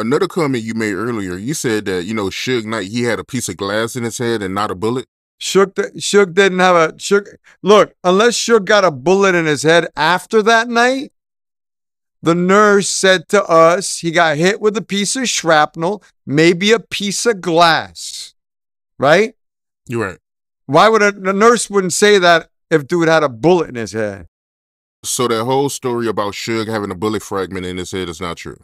another comment you made earlier, you said that, you know, Suge Knight, he had a piece of glass in his head and not a bullet. Suge didn't have a... look, unless Suge got a bullet in his head after that night, the nurse said to us he got hit with a piece of shrapnel, maybe a piece of glass, right? You're right. Why would the nurse wouldn't say that if dude had a bullet in his head? So that whole story about Suge having a bullet fragment in his head is not true.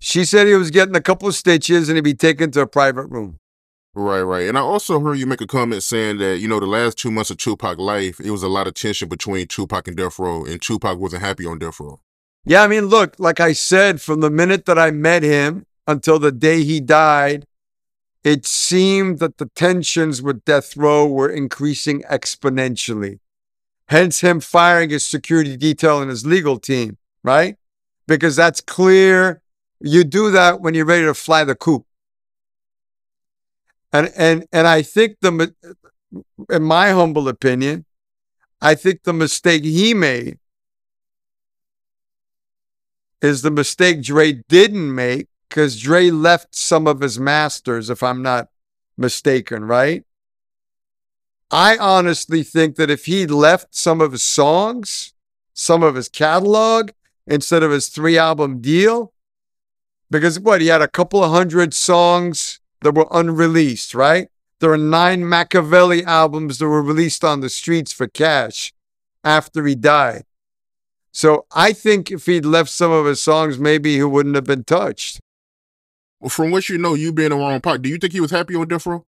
She said he was getting a couple of stitches and he'd be taken to a private room. Right, right. And I also heard you make a comment saying that, you know, the last 2 months of Tupac's life, it was a lot of tension between Tupac and Death Row, and Tupac wasn't happy on Death Row. Yeah, I mean, look, like I said, from the minute that I met him until the day he died, it seemed that the tensions with Death Row were increasing exponentially. Hence him firing his security detail and his legal team, right? Because that's clear. You do that when you're ready to fly the coop. And I think, in my humble opinion, I think the mistake he made is the mistake Dre didn't make, because Dre left some of his masters, if I'm not mistaken, right? I honestly think that if he left some of his songs, some of his catalog, instead of his 3-album deal, because what, he had a couple of hundred songs that were unreleased, right? There are 9 Machiavelli albums that were released on the streets for cash after he died. So I think if he'd left some of his songs, maybe he wouldn't have been touched. Well, from what you know, you being around Pac, do you think he was happy on Death Row?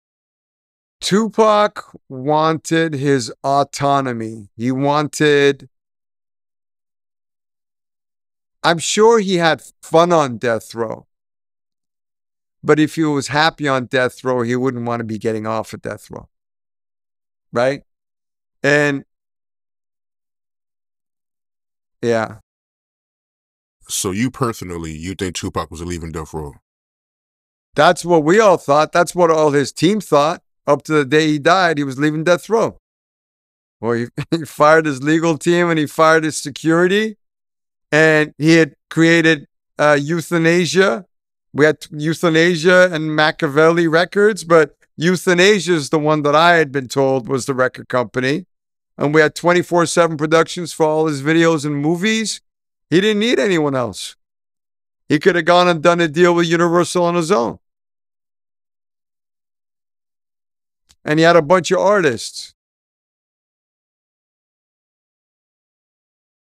Tupac wanted his autonomy. He wanted... I'm sure he had fun on Death Row. But if he was happy on Death Row, he wouldn't want to be getting off at Death Row. Right? And... yeah. So you personally, you think Tupac was leaving Death Row? That's what we all thought. That's what all his team thought. Up to the day he died, he was leaving Death Row. Well, he fired his legal team and he fired his security. And he had created Euthanasia. We had Euthanasia and Machiavelli Records, but Euthanasia is the one that I had been told was the record company. And we had 24/7 productions for all his videos and movies. He didn't need anyone else. He could have gone and done a deal with Universal on his own. And he had a bunch of artists.